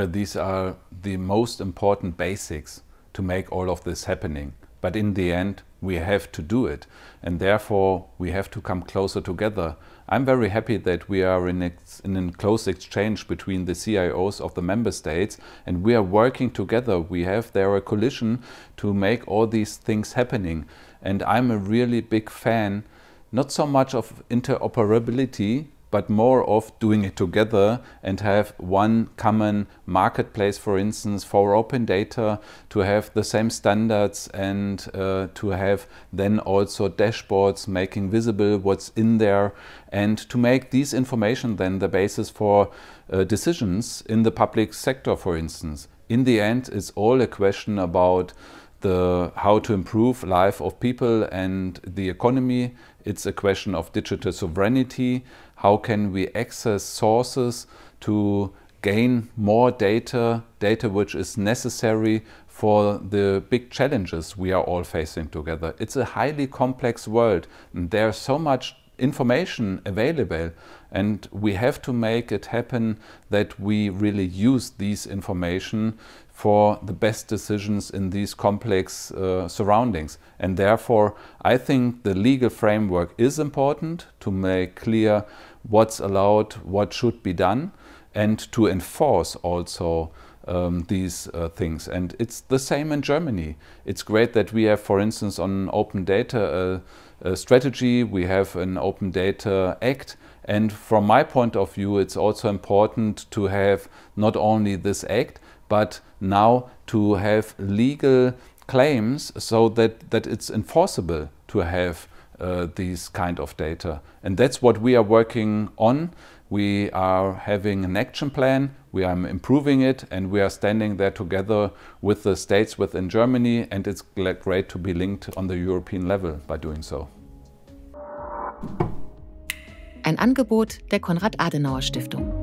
well, these are the most important basics to make all of this happening. But in the end, we have to do it, and therefore we have to come closer together. I'm very happy that we are in a close exchange between the CIOs of the member states, and we are working together. We have there a coalition to make all these things happening. And I'm a really big fan, not so much of interoperability, but more of doing it together and have one common marketplace, for instance, for open data, to have the same standards and to have then also dashboards making visible what's in there, and to make these information then the basis for decisions in the public sector, for instance. In the end, it's all a question about how to improve life of people and the economy. It's a question of digital sovereignty. How can we access sources to gain more data, data which is necessary for the big challenges we are all facing together? It's a highly complex world, and there's so much information available, and we have to make it happen that we really use these information for the best decisions in these complex surroundings. And therefore, I think the legal framework is important to make clear what's allowed, what should be done, and to enforce also these things. And it's the same in Germany. It's great that we have, for instance, on open data a strategy, we have an Open Data Act, and from my point of view, it's also important to have not only this act, but now to have legal claims so that it's enforceable to have these kind of data. And that's what we are working on. We are having an action plan, we are improving it, and we are standing there together with the states within Germany, and it's great to be linked on the European level by doing so. Ein Angebot der Konrad-Adenauer-Stiftung.